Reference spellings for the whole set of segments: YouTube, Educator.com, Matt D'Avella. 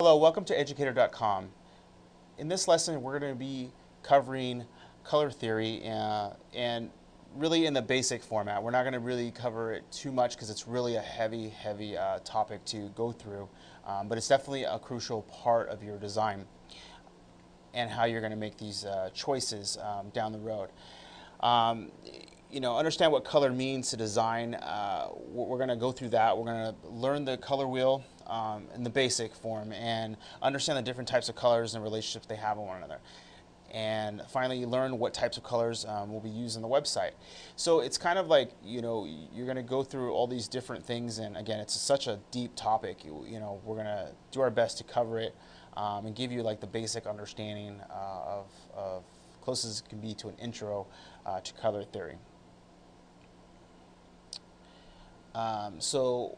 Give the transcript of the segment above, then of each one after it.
Hello, welcome to Educator.com. In this lesson, we're going to be covering color theory and really in the basic format. We're not going to really cover it too much because it's really a heavy topic to go through, but it's definitely a crucial part of your design and how you're going to make these choices down the road. You know, understand what color means to design. We're going to go through that. We're going to learn the color wheel in the basic form and understand the different types of colors and relationships they have on one another. And finally, learn what types of colors will be used on the website. So it's kind of like, you know, you're going to go through all these different things. And again, it's such a deep topic. You know, we're going to do our best to cover it and give you like the basic understanding of close as it can be to an intro to color theory. So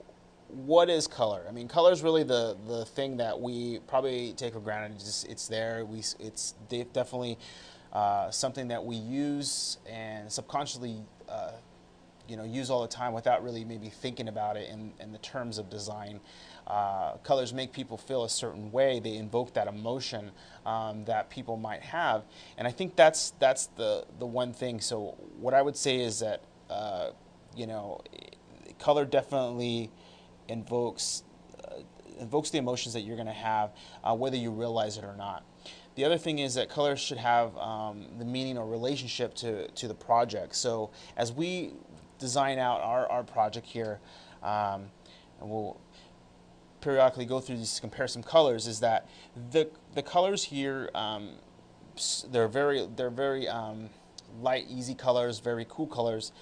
what is color? I mean, color is really the thing that we probably take for granted. It's there. It's definitely something that we use and subconsciously you know, use all the time without really maybe thinking about it in the terms of design. Colors make people feel a certain way. They invoke that emotion that people might have. And I think that's the one thing. So what I would say is that you know, color definitely invokes the emotions that you're going to have, whether you realize it or not. The other thing is that color should have the meaning or relationship to the project. So as we design out our project here, and we'll periodically go through these to compare some colors, is that the colors here, they're very light, easy colors, very cool colors,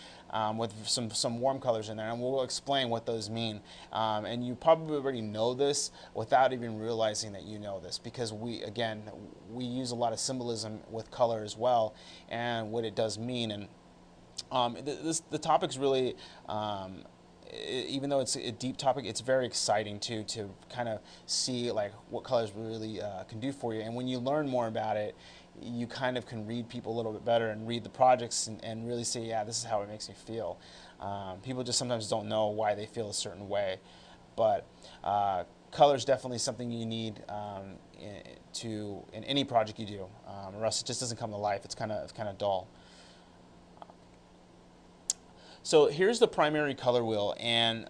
with some warm colors in there, and we'll explain what those mean. And you probably already know this without even realizing that you know this, because we use a lot of symbolism with color as well, and what it does mean. And the topic's really, even though it's a deep topic, it's very exciting to kind of see like what colors really can do for you. And when you learn more about it, you kind of can read people a little bit better and read the projects and really say, yeah, this is how it makes me feel. People just sometimes don't know why they feel a certain way, but color is definitely something you need in any project you do, or else it just doesn't come to life. It's kind of dull. So here's the primary color wheel, and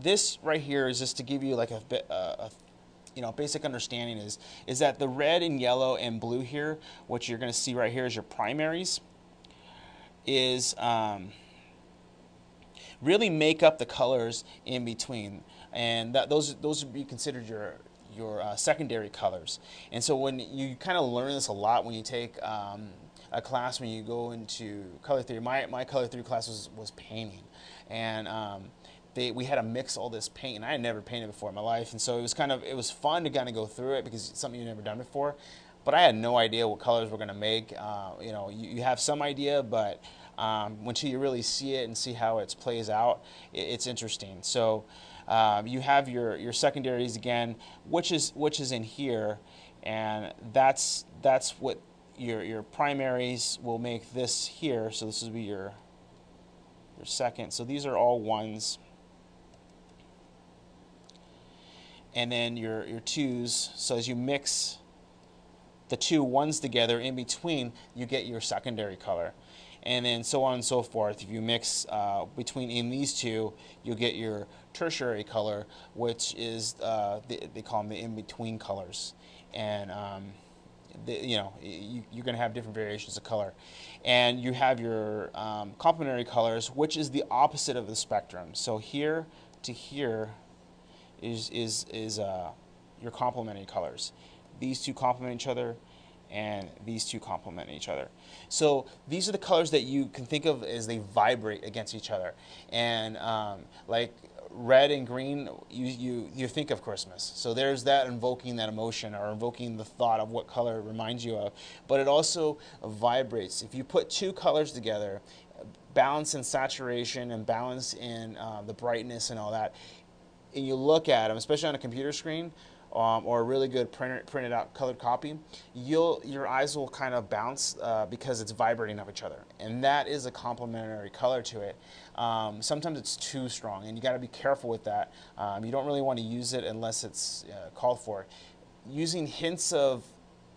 this right here is just to give you like a you know, basic understanding is that the red and yellow and blue here, what you're going to see right here is your primaries, is really make up the colors in between, and that those would be considered your secondary colors. And so when you kind of learn this a lot when you take a class, when you go into color theory. My color theory class was painting, and we had to mix all this paint, and I had never painted before in my life, and so it was fun to kind of go through it because it's something you've never done before. But I had no idea what colors we're going to make. You know, you have some idea, but until you really see it and see how it plays out, it's interesting. So you have your secondaries again, which is in here, and that's what your primaries will make this here. So this will be your second. So these are all ones. And then your twos, so as you mix the 2 ones together in between, you get your secondary color. And then so on and so forth. If you mix between in these two, you'll get your tertiary color, which is, they call them the in-between colors. And you know, you're going to have different variations of color. And you have your complementary colors, which is the opposite of the spectrum. So here to here is your complementary colors. These two complement each other, and these two complement each other. So these are the colors that you can think of as they vibrate against each other. And like red and green, you think of Christmas. So there's that invoking that emotion or invoking the thought of what color it reminds you of. But it also vibrates. If you put 2 colors together, balance in saturation and balance in the brightness and all that, and you look at them, especially on a computer screen, or a really good printed out colored copy, your eyes will kind of bounce because it's vibrating off each other, and that is a complementary color to it. Sometimes it's too strong, and you got to be careful with that. You don't really want to use it unless it's called for. Using hints of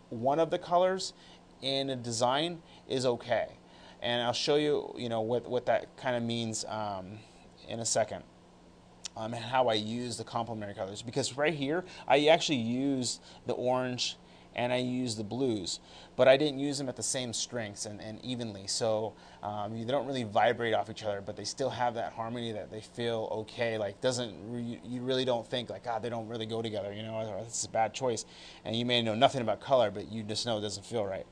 one of the colors in a design is okay, and I'll show you, what that kind of means in a second. And how I use the complementary colors, because right here I actually used the orange and I used the blues, but I didn't use them at the same strengths and evenly, so they don't really vibrate off each other, but they still have that harmony that they feel okay. Like you really don't think like, God, they don't really go together, or this is a bad choice, and you may know nothing about color, but you just know it doesn't feel right.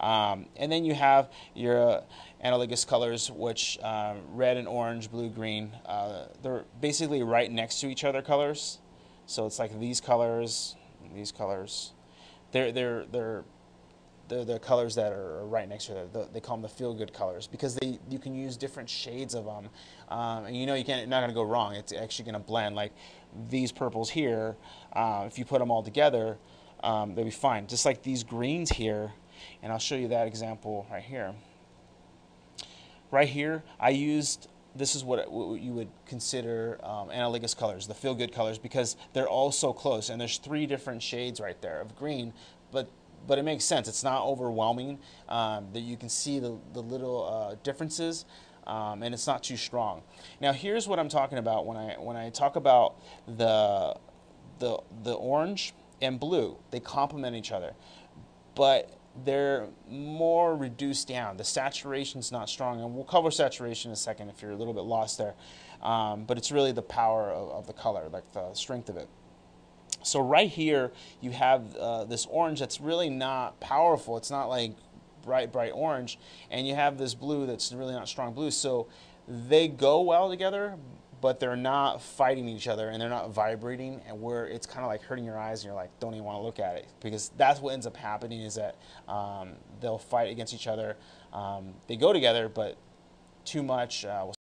And then you have your analogous colors, which red and orange, blue, green, they're basically right next to each other colors. So it's like these colors, and these colors. They're the colors that are right next to each other. They call them the feel-good colors because you can use different shades of them, and you're not going to go wrong. It's actually going to blend. Like these purples here, if you put them all together, they'll be fine. Just like these greens here. And I'll show you that example right here. Right here, I used, this is what you would consider analogous colors, the feel-good colors, because they're all so close. And there's three different shades right there of green, but it makes sense. It's not overwhelming, that you can see the little differences, and it's not too strong. Now, here's what I'm talking about when I talk about the orange and blue. They complement each other, but they're more reduced down. The saturation's not strong, and we'll cover saturation in a second if you're a little bit lost there. But it's really the power of the color, like the strength of it. So right here, you have this orange that's really not powerful. It's not like bright, bright orange. And you have this blue that's really not strong blue. So they go well together, but they're not fighting each other, and they're not vibrating, and where it's kind of like hurting your eyes, and you're like, don't even want to look at it, because that's what ends up happening is that they'll fight against each other. They go together, but too much will